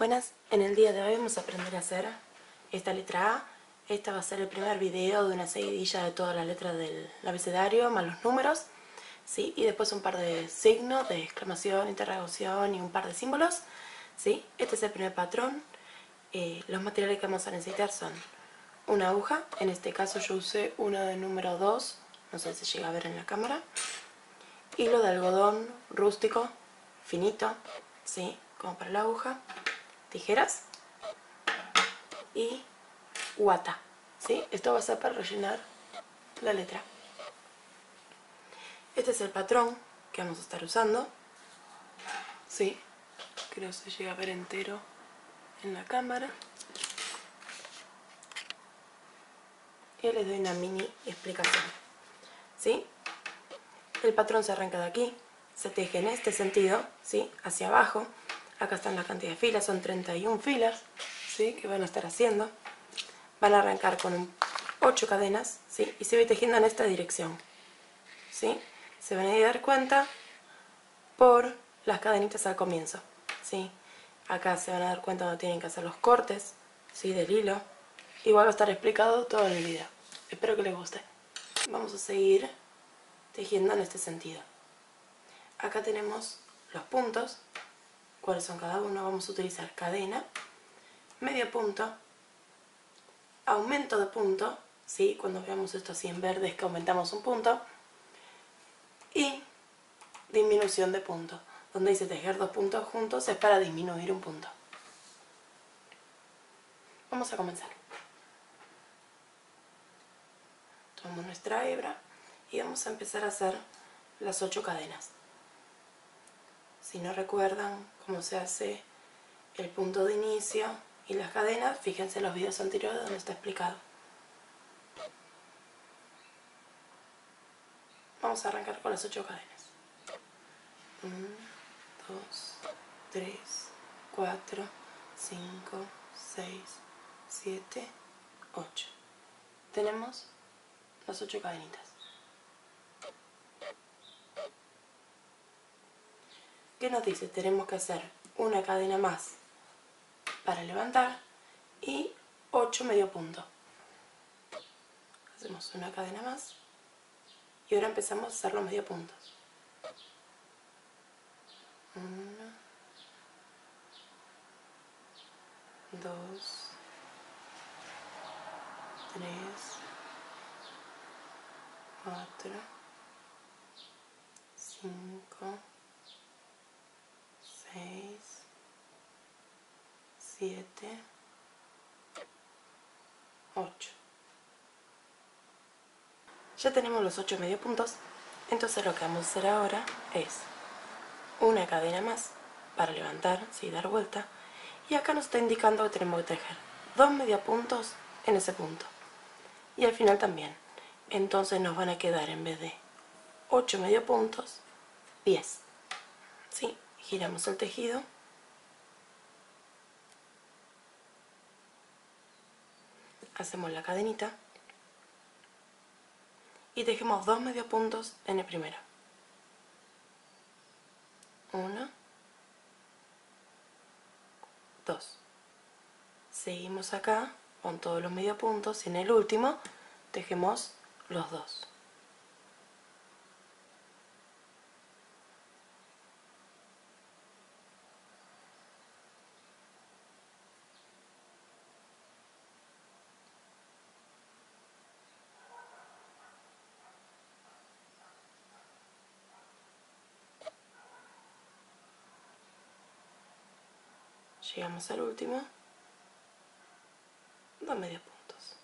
Buenas, en el día de hoy vamos a aprender a hacer esta letra A. Este va a ser el primer video de una seguidilla de todas las letras del abecedario, más los números, ¿sí? Y después un par de signos, de exclamación, interrogación y un par de símbolos, ¿sí? Este es el primer patrón. Los materiales que vamos a necesitar son una aguja, en este caso yo usé una de número 2, no sé si llega a ver en la cámara, hilo de algodón rústico, finito, ¿sí? Como para la aguja, tijeras y guata, ¿sí? Esto va a ser para rellenar la letra. Este es el patrón que vamos a estar usando, ¿sí? Creo que se llega a ver entero en la cámara. Y les doy una mini explicación, ¿sí? El patrón se arranca de aquí, se teje en este sentido, ¿sí? Hacia abajo. Acá están la cantidad de filas, son 31 filas, ¿sí? Que van a estar haciendo. Van a arrancar con 8 cadenas, ¿sí? Y se va tejiendo en esta dirección, ¿sí? Se van a dar cuenta por las cadenitas al comienzo, ¿sí? Acá se van a dar cuenta donde tienen que hacer los cortes, ¿sí? Del hilo. Igual va a estar explicado todo en el video. Espero que les guste. Vamos a seguir tejiendo en este sentido. Acá tenemos los puntos. ¿Cuáles son cada uno? Vamos a utilizar cadena, medio punto, aumento de punto, ¿sí? Cuando veamos esto así en verde es que aumentamos un punto, y disminución de punto. Donde dice tejer dos puntos juntos es para disminuir un punto. Vamos a comenzar. Tomamos nuestra hebra y vamos a empezar a hacer las 8 cadenas. Si no recuerdan cómo se hace el punto de inicio y las cadenas, fíjense en los videos anteriores donde está explicado. Vamos a arrancar con las 8 cadenas. 1, 2, 3, 4, 5, 6, 7, 8. Tenemos las 8 cadenitas. ¿Qué nos dice? Tenemos que hacer una cadena más para levantar y 8 medio punto. Hacemos una cadena más y ahora empezamos a hacer los medio puntos. 1, 2, 3, 4, 5, 6, 7, 8. Ya tenemos los 8 medio puntos, entonces lo que vamos a hacer ahora es una cadena más para levantar, ¿sí? Dar vuelta, y acá nos está indicando que tenemos que tejer 2 medio puntos en ese punto y al final también. Entonces nos van a quedar, en vez de 8 medio puntos, 10, ¿sí? Giramos el tejido. Hacemos la cadenita y tejemos 2 medio puntos en el primero. 1, 2. Seguimos acá con todos los medio puntos y en el último tejemos los 2. Llegamos al último, 2 medios puntos,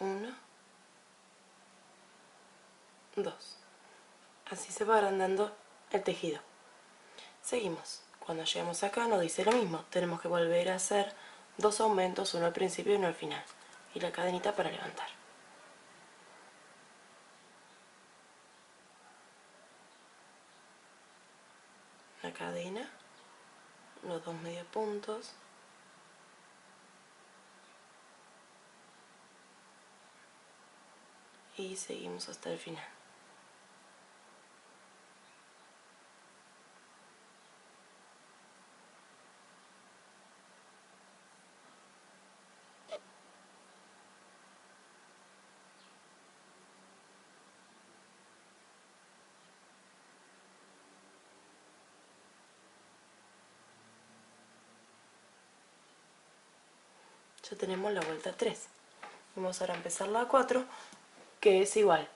1, 2. Así se va agrandando el tejido. Seguimos. Cuando llegamos acá nos dice lo mismo, tenemos que volver a hacer 2 aumentos, uno al principio y uno al final, y la cadenita para levantar. La cadena, los 2 medio puntos, y seguimos hasta el final. ya tenemos la vuelta 3. Vamos ahora a empezar la 4, que es igual.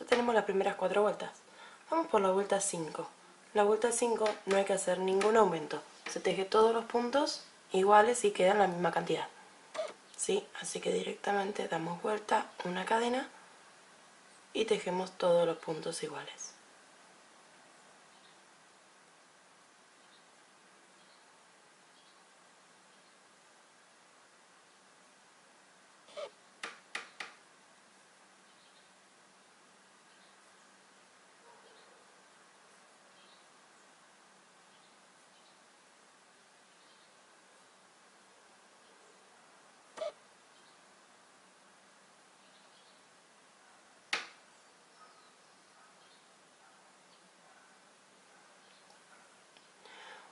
Ya tenemos las primeras 4 vueltas. Vamos por la vuelta 5. La vuelta 5 no hay que hacer ningún aumento. Se teje todos los puntos iguales y quedan la misma cantidad. ¿Sí? Así que directamente damos vuelta, una cadena y tejemos todos los puntos iguales.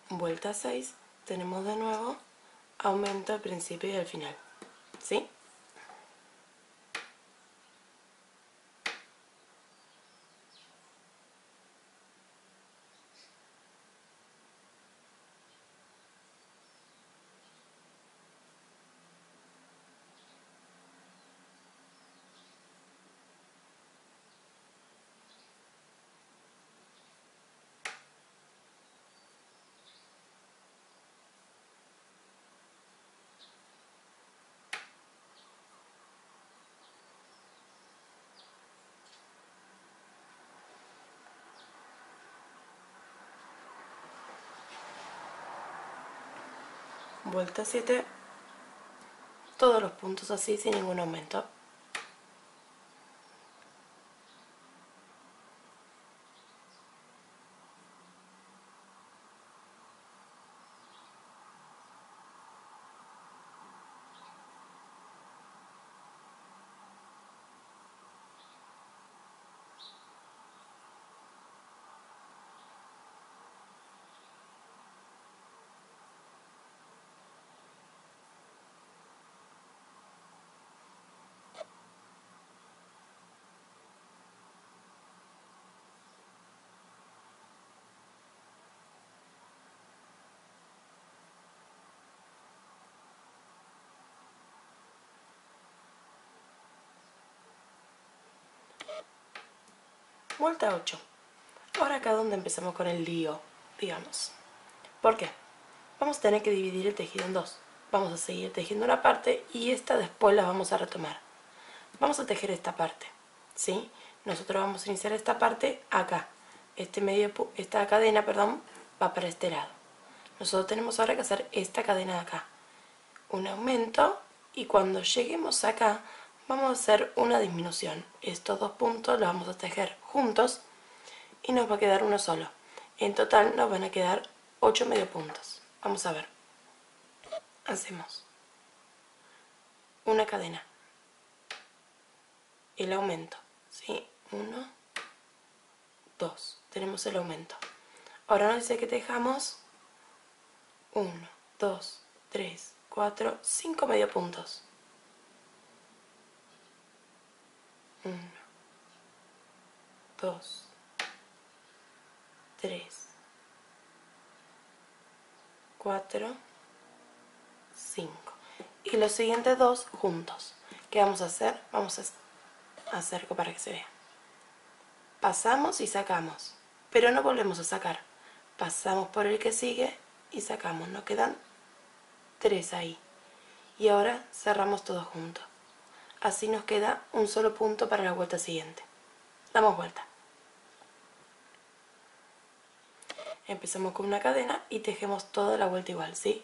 Vuelta 6, tenemos de nuevo aumento al principio y al final, ¿sí? Vuelta 7, todos los puntos así sin ningún aumento. Vuelta 8. Ahora acá es donde empezamos con el lío, digamos. ¿Por qué? Vamos a tener que dividir el tejido en dos. Vamos a seguir tejiendo una parte y esta después la vamos a retomar. Vamos a tejer esta parte, ¿sí? Nosotros vamos a iniciar esta parte acá. Esta cadena, perdón, va para este lado. Nosotros tenemos ahora que hacer esta cadena de acá. Un aumento y cuando lleguemos acá, vamos a hacer una disminución. Estos dos puntos los vamos a tejer juntos y nos va a quedar uno solo. En total nos van a quedar 8 medio puntos. Vamos a ver. Hacemos una cadena. El aumento. ¿Sí? 1, 2. Tenemos el aumento. Ahora nos dice que tejamos 1, 2, 3, 4, 5 medio puntos. 1, 2, 3, 4, 5 y los siguientes dos juntos. ¿Qué vamos a hacer? Vamos a hacer para que se vea. Pasamos y sacamos, pero no volvemos a sacar. Pasamos por el que sigue y sacamos. Nos quedan 3 ahí y ahora cerramos todos juntos. Así nos queda un solo punto para la vuelta siguiente. Damos vuelta. Empezamos con una cadena y tejemos toda la vuelta igual, ¿sí?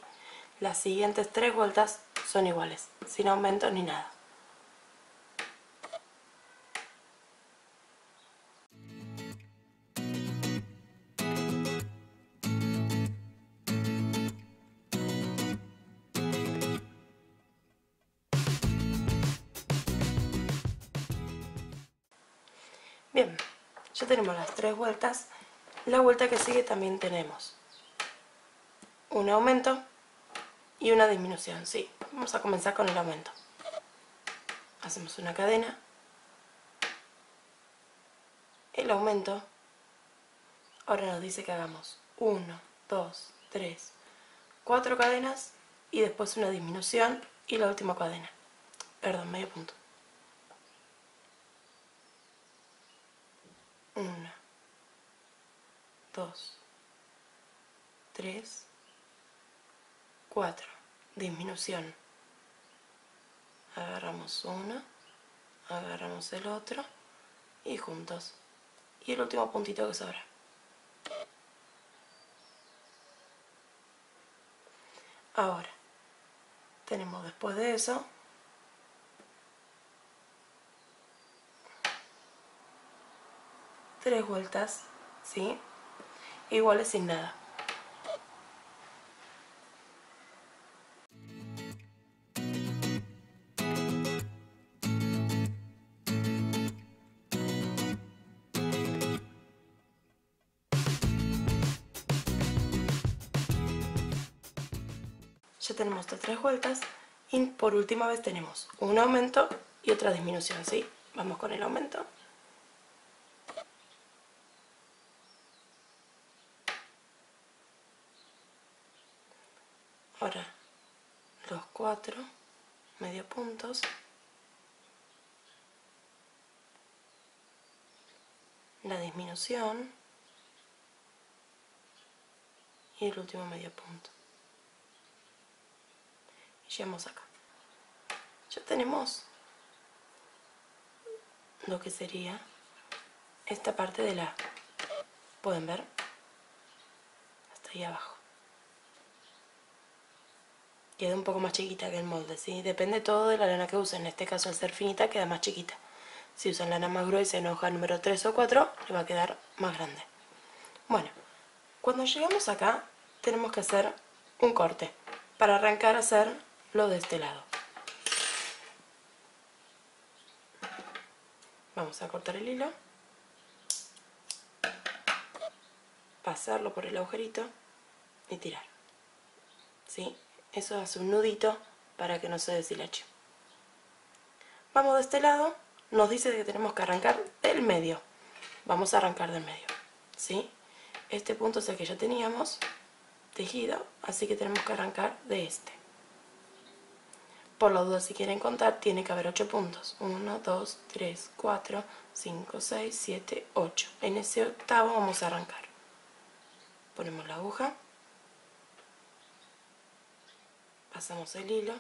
Las siguientes 3 vueltas son iguales, sin aumentos ni nada. Bien, ya tenemos las tres vueltas. La vuelta que sigue también tenemos un aumento y una disminución. Sí, vamos a comenzar con el aumento. Hacemos una cadena, el aumento. Ahora nos dice que hagamos 1, 2, 3, 4 cadenas y después una disminución y la última cadena. Perdón, medio punto. 1, 2, 3, 4, disminución. Agarramos uno, agarramos el otro y juntos. Y el último puntito que sobra. Ahora, tenemos después de eso tres vueltas, ¿sí? Iguales sin nada. Ya tenemos estas tres vueltas y por última vez tenemos un aumento y otra disminución, ¿sí? Vamos con el aumento. Ahora los 4 medio puntos, la disminución y el último medio punto. Llegamos acá. Ya tenemos lo que sería esta parte de la... ¿Pueden ver? Hasta ahí abajo. Queda un poco más chiquita que el molde, ¿sí? Depende todo de la lana que usen. En este caso, al ser finita, queda más chiquita. Si usan lana más gruesa en hoja número 3 o 4, le va a quedar más grande. Bueno, cuando llegamos acá, tenemos que hacer un corte para arrancar a hacer... lo de este lado. Vamos a cortar el hilo, pasarlo por el agujerito y tirar, ¿sí? Eso hace un nudito para que no se deshilache. Vamos de este lado, nos dice que tenemos que arrancar del medio. Vamos a arrancar del medio, ¿sí? Este punto es el que ya teníamos tejido, así que tenemos que arrancar de este. Por la duda, si quieren contar, tiene que haber 8 puntos. 1, 2, 3, 4, 5, 6, 7, 8. En ese octavo vamos a arrancar. Ponemos la aguja. Pasamos el hilo.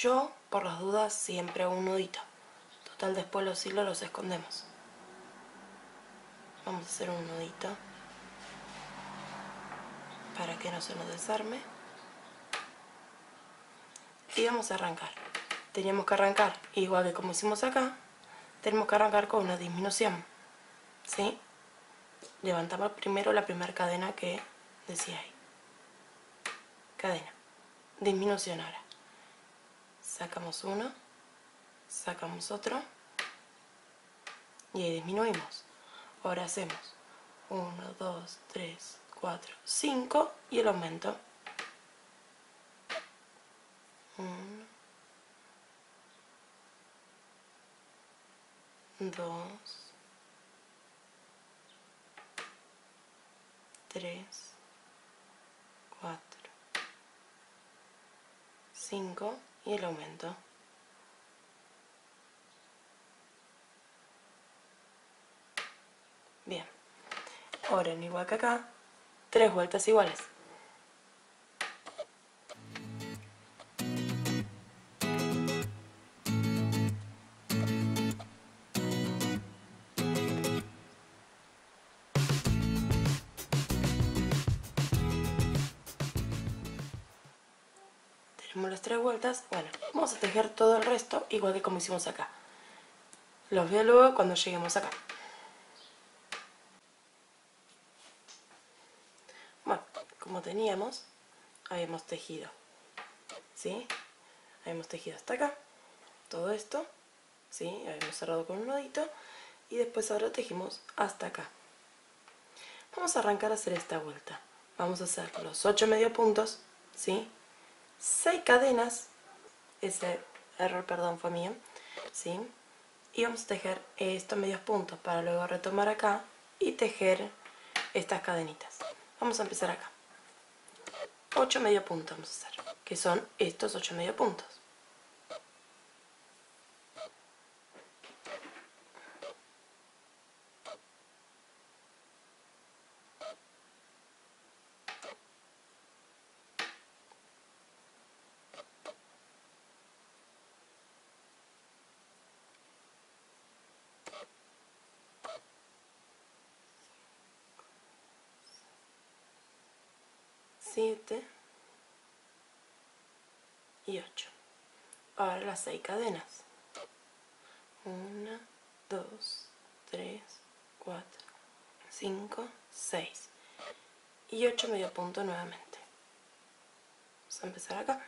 Yo, por las dudas, siempre hago un nudito. Total, después los hilos los escondemos. Vamos a hacer un nudito para que no se nos desarme. Y vamos a arrancar. Teníamos que arrancar igual que como hicimos acá. Tenemos que arrancar con una disminución, ¿sí? Levantamos primero la primera cadena que decía ahí. Cadena. Disminución ahora. Sacamos uno. Sacamos otro. Y ahí disminuimos. Ahora hacemos 1, 2, 3, 4, 5 y el aumento. 1, 2, 3, 4, 5 y el aumento. Bien, ahora igual que acá, tres vueltas iguales. Tenemos las tres vueltas. Bueno, vamos a tejer todo el resto igual que como hicimos acá. Los veo luego cuando lleguemos acá. Bueno, como teníamos, habíamos tejido, ¿sí? Habíamos tejido hasta acá todo esto ¿sí? Habíamos cerrado con un nudito y después ahora tejimos hasta acá. Vamos a arrancar a hacer esta vuelta. Vamos a hacer los 8 medio puntos, ¿sí? 6 cadenas, ese error, perdón, fue mío, ¿sí? Y vamos a tejer estos medios puntos para luego retomar acá y tejer estas cadenitas. Vamos a empezar acá. 8 medio puntos vamos a hacer, que son estos 8 medio puntos. Y 8. Ahora las 6 cadenas. 1, 2, 3, 4, 5, 6. Y 8 medio punto nuevamente. Vamos a empezar acá.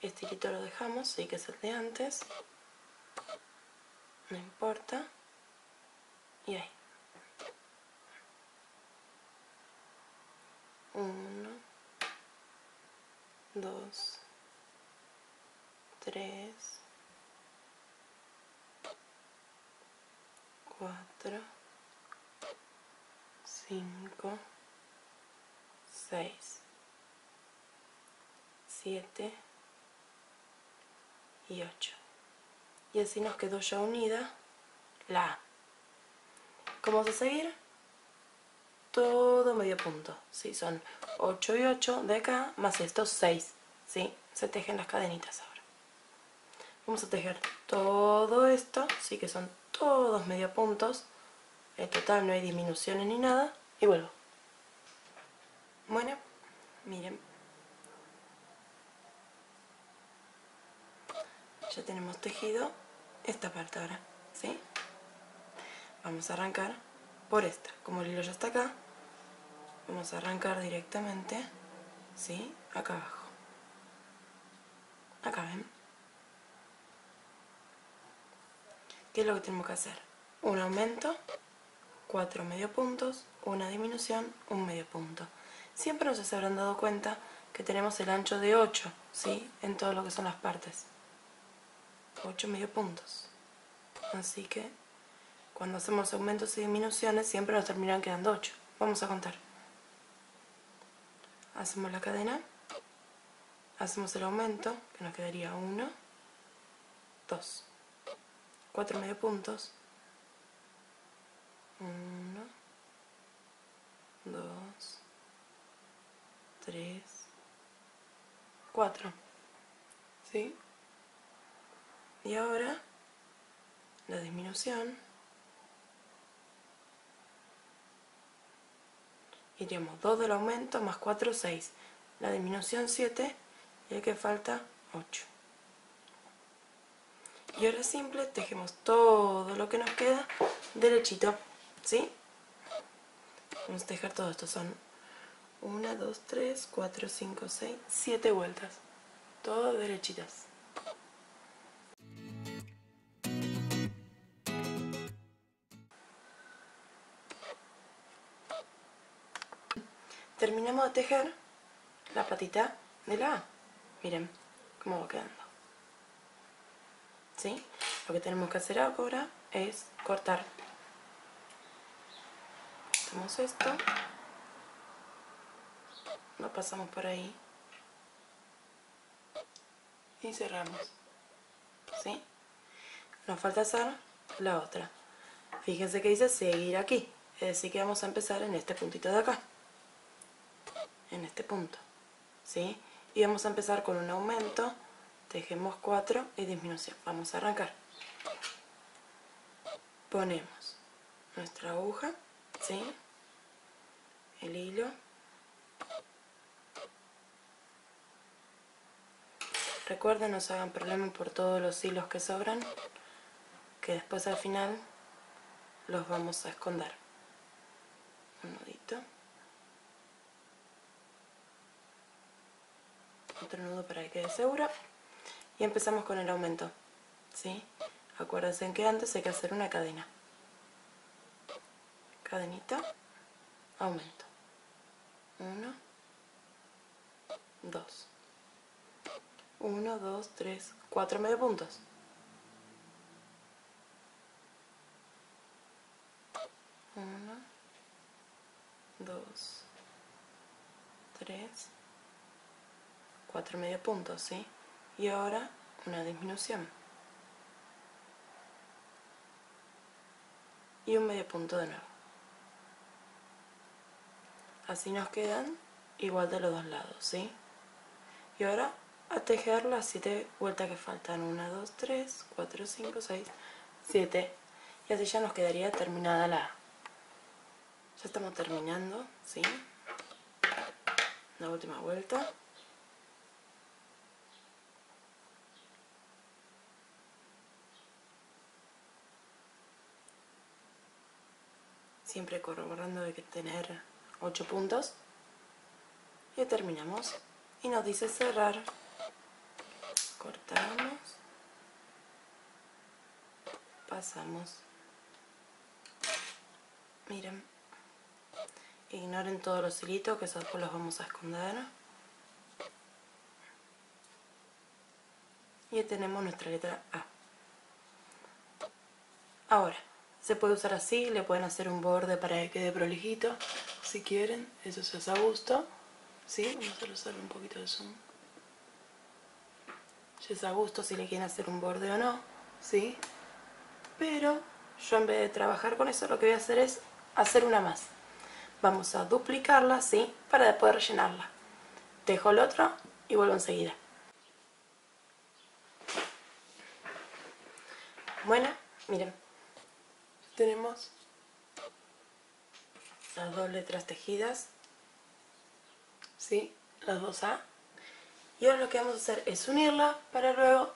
Este hilito lo dejamos, sí, que es el de antes. No importa. Y ahí. 1, 2, 3, 4, 5, 6, 7 y 8. Y así nos quedó ya unida la A. ¿Cómo vamos a seguir? Todo medio punto, ¿sí? Son 8 y 8 de acá, más estos 6, ¿sí? Se tejen las cadenitas ahora. Vamos a tejer todo esto, ¿sí? Que son todos medio puntos. En total no hay disminuciones ni nada. Y vuelvo. Bueno, miren. Ya tenemos tejido esta parte ahora, ¿sí? Vamos a arrancar por esta. Como el hilo ya está acá, vamos a arrancar directamente, ¿sí? Acá abajo. Acá, ¿ven? ¿Qué es lo que tenemos que hacer? Un aumento, 4 medio puntos, una disminución, un medio punto. Siempre nos se habrán dado cuenta que tenemos el ancho de 8, ¿sí? En todo lo que son las partes. 8 medio puntos. Así que cuando hacemos aumentos y disminuciones siempre nos terminan quedando 8. Vamos a contar. Hacemos la cadena. Hacemos el aumento, que nos quedaría 1, 2, 4 medio puntos, 1, 2, 3, 4, ¿sí? Y ahora la disminución, iríamos 2 del aumento más 4, 6, la disminución 7, y el que falta 8. Y ahora simple tejemos todo lo que nos queda derechito, ¿sí? Vamos a tejer todo esto, son 1, 2, 3, 4, 5, 6, 7 vueltas, todo derechitas. Terminamos de tejer la patita de la A. Miren cómo va quedando, ¿sí? Lo que tenemos que hacer ahora es cortar. Hacemos esto, lo pasamos por ahí y cerramos, ¿sí? Nos falta hacer la otra. Fíjense que dice seguir aquí, es decir que vamos a empezar en este puntito de acá, en este punto, ¿sí? Y vamos a empezar con un aumento, tejemos 4 y disminución. Vamos a arrancar. Ponemos nuestra aguja, ¿sí? El hilo. Recuerden, no se hagan problema por todos los hilos que sobran, que después al final los vamos a esconder. Un nudito. Otro nudo para que quede segura. Y empezamos con el aumento. ¿sí? Acuérdense que antes hay que hacer una cadena. Cadenita, aumento. 1, 2. 1, 2, 3, 4 medio puntos. Uno, dos, tres, cuatro medio puntos, ¿sí? Y ahora una disminución. Y un medio punto de nuevo. Así nos quedan igual de los dos lados, ¿sí? Y ahora a tejer las 7 vueltas que faltan. 1, 2, 3, 4, 5, 6, 7. Y así ya nos quedaría terminada la A. Ya estamos terminando, ¿sí? La última vuelta. Siempre corroborando de que tener 8 puntos. Y terminamos. Y nos dice cerrar. Cortamos. Pasamos. Miren. Ignoren todos los hilitos, que esos los vamos a esconder. Y ahí tenemos nuestra letra A. Ahora, se puede usar así, le pueden hacer un borde para que quede prolijito. Si quieren, eso se hace a gusto. ¿Sí? Vamos a usar un poquito de zoom. Ya es a gusto si le quieren hacer un borde o no. ¿Sí? Pero yo, en vez de trabajar con eso, lo que voy a hacer es hacer una más. Vamos a duplicarla, ¿sí? Para después rellenarla. Dejo el otro y vuelvo enseguida. Bueno, miren. Tenemos las dos letras tejidas. ¿Sí? Las dos A. Y ahora lo que vamos a hacer es unirla para luego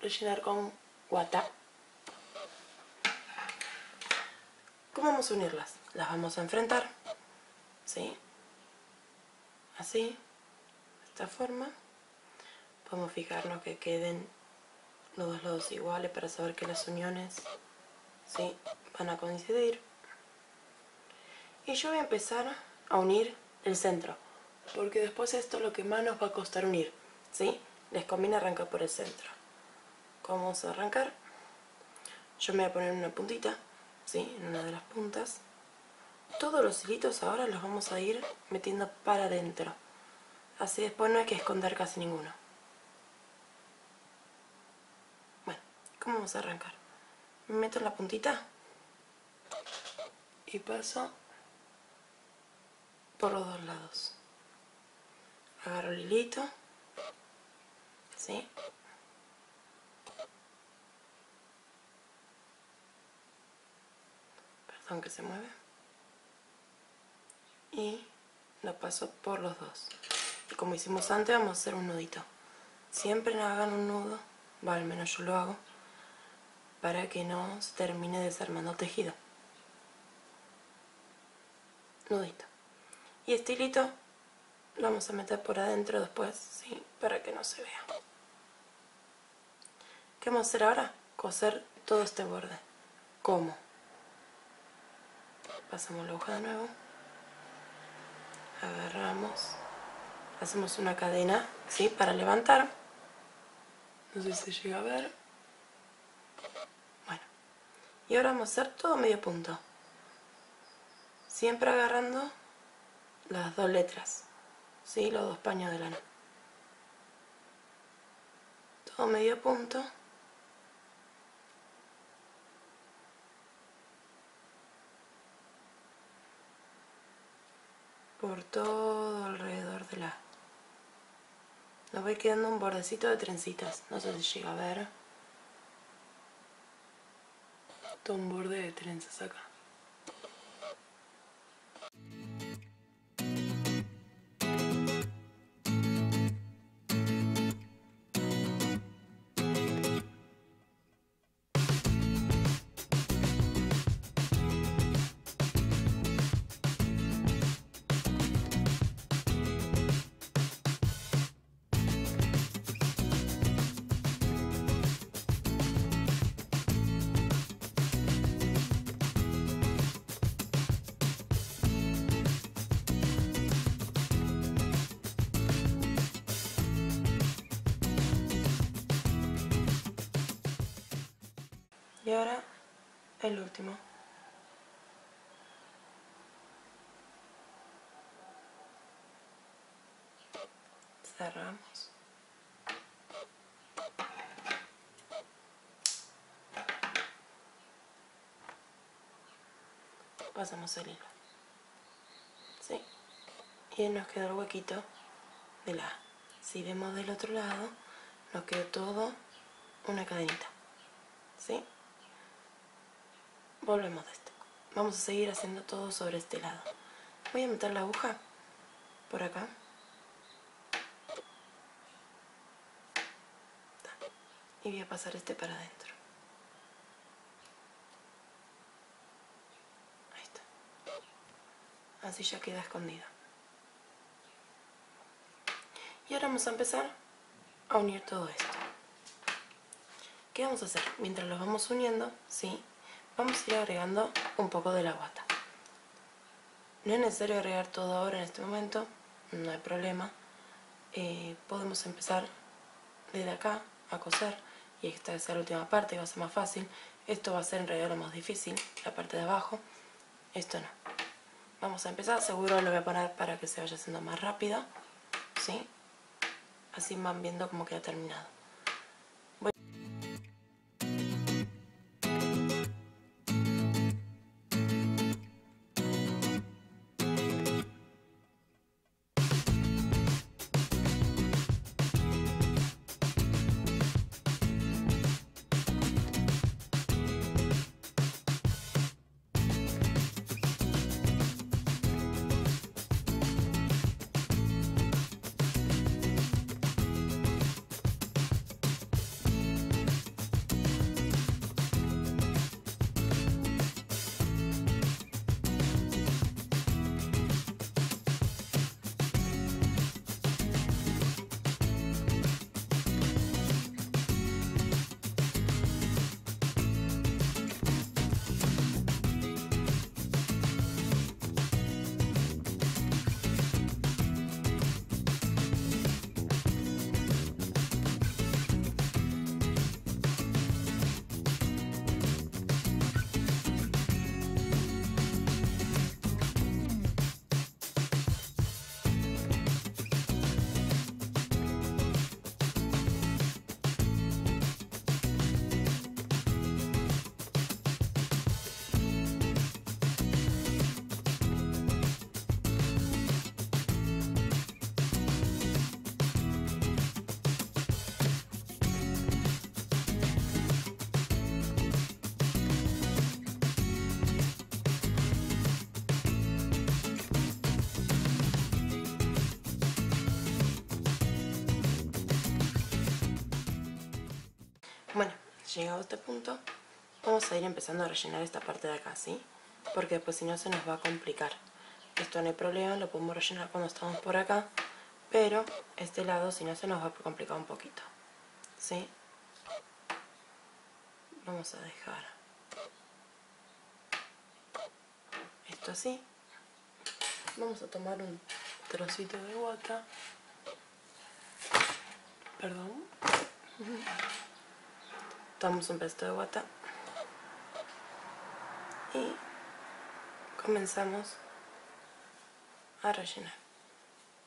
rellenar con guata. ¿Cómo vamos a unirlas? Las vamos a enfrentar. ¿Sí? Así, de esta forma. Podemos fijarnos que queden los dos lados iguales para saber que las uniones, ¿sí?, van a coincidir. Y yo voy a empezar a unir el centro, porque después esto es lo que más nos va a costar unir, ¿sí? Les conviene arrancar por el centro. ¿Cómo vamos a arrancar? Yo me voy a poner una puntita, ¿sí?, en una de las puntas. Todos los hilitos ahora los vamos a ir metiendo para adentro. Así después no hay que esconder casi ninguno. Bueno, ¿cómo vamos a arrancar? Me meto en la puntita y paso por los dos lados. Agarro el hilito, ¿sí? Perdón que se mueve. Y lo paso por los dos. Y como hicimos antes, vamos a hacer un nudito. Siempre nos hagan un nudo, bueno, al menos yo lo hago, para que no se termine desarmando el tejido. Nudito. Y este hilito lo vamos a meter por adentro después, ¿sí?, para que no se vea. ¿Qué vamos a hacer ahora? Coser todo este borde. ¿Cómo? Pasamos la aguja de nuevo. Agarramos, hacemos una cadena, ¿sí?, para levantar. No sé si llega a ver. Bueno, y ahora vamos a hacer todo medio punto. Siempre agarrando las dos letras, ¿sí?, los dos paños de lana. Todo medio punto. Por todo alrededor de la... Nos va quedando un bordecito de trencitas. No sé si llega a ver. Todo un borde de trenzas acá. Y ahora el último. Cerramos. Pasamos el hilo, ¿sí? Y nos quedó el huequito de la A. Si vemos del otro lado, nos quedó todo una cadenita, ¿sí? Volvemos de este. Vamos a seguir haciendo todo sobre este lado. Voy a meter la aguja por acá. Y voy a pasar este para adentro. Ahí está. Así ya queda escondida. Y ahora vamos a empezar a unir todo esto. ¿Qué vamos a hacer? Mientras los vamos uniendo, ¿sí? Vamos a ir agregando un poco de la guata. No es necesario agregar todo ahora en este momento, no hay problema. Podemos empezar desde acá a coser, y esta es la última parte, va a ser más fácil. Esto va a ser en realidad lo más difícil, la parte de abajo. Esto no. Vamos a empezar, seguro lo voy a poner para que se vaya haciendo más rápido, ¿sí? Así van viendo cómo queda terminado. Bueno, llegado a este punto, vamos a ir empezando a rellenar esta parte de acá, ¿sí? Porque después si no se nos va a complicar. Esto no hay problema, lo podemos rellenar cuando estamos por acá, pero este lado si no se nos va a complicar un poquito, ¿sí? Vamos a dejar esto así. Vamos a tomar un trocito de guata. Perdón. Tomamos un pedazo de guata y comenzamos a rellenar.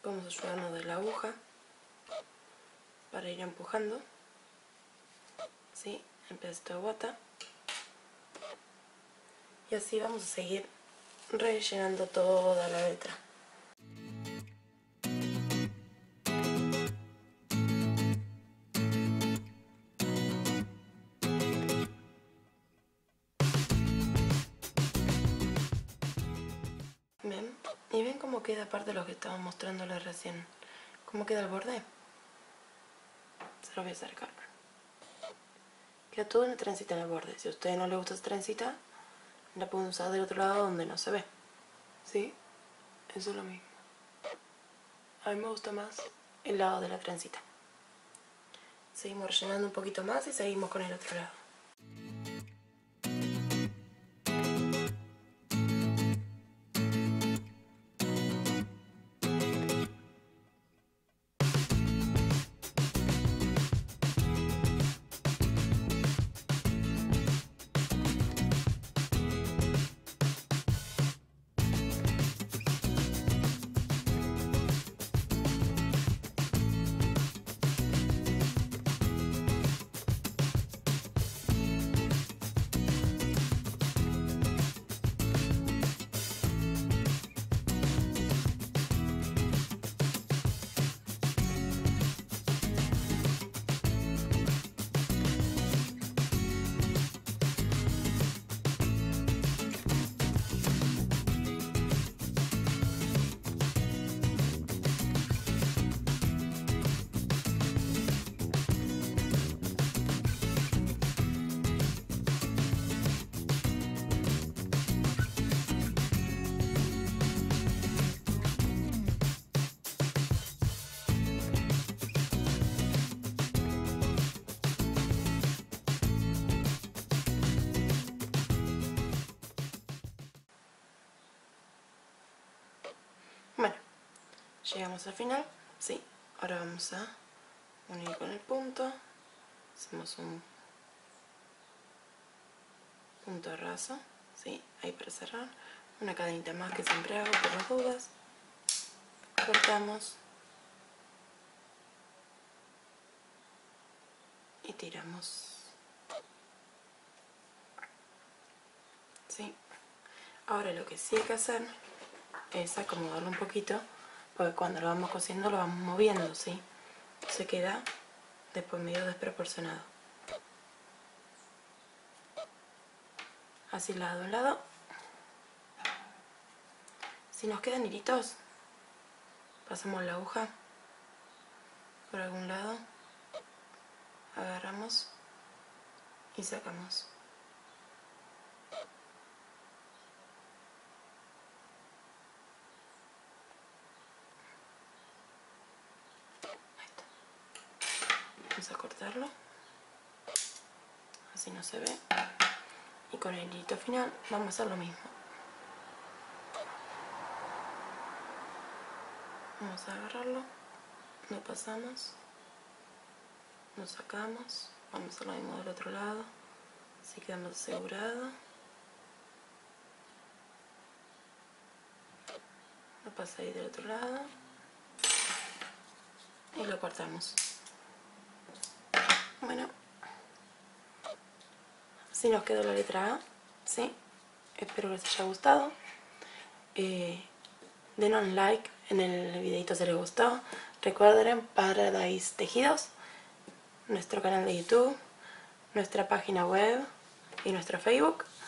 Vamos a ayudarnos de la aguja para ir empujando, ¿sí? El pedazo de guata, y así vamos a seguir rellenando toda la letra. ¿Ven? Y ven cómo queda, aparte de lo que estaba mostrándoles recién, cómo queda el borde. Se lo voy a acercar. Queda toda una trencita en el borde. Si a ustedes no les gusta esa trencita, la pueden usar del otro lado donde no se ve, ¿sí? Eso es lo mismo. A mí me gusta más el lado de la trencita. Seguimos rellenando un poquito más y seguimos con el otro lado. Llegamos al final, sí. Ahora vamos a unir con el punto. Hacemos un punto raso, sí, ahí para cerrar. Una cadenita más que siempre hago por las dudas. Cortamos y tiramos. ¿Sí? Ahora lo que sí hay que hacer es acomodarlo un poquito, porque cuando lo vamos cosiendo lo vamos moviendo, ¿sí? Se queda después medio desproporcionado. Así lado a lado. Si nos quedan hilitos, pasamos la aguja por algún lado, agarramos y sacamos. Ahí está. Vamos a cortarlo, así no se ve, y con el hilito final vamos a hacer lo mismo. Vamos a agarrarlo, lo pasamos, lo sacamos, vamos a hacer lo mismo del otro lado, así quedamos asegurado. Lo pasa ahí del otro lado y lo cortamos. Bueno, así nos quedó la letra A, ¿sí? Espero que les haya gustado. Den un like en el videito si les gustó. Recuerden Paradise Tejidos, nuestro canal de YouTube, nuestra página web y nuestro Facebook.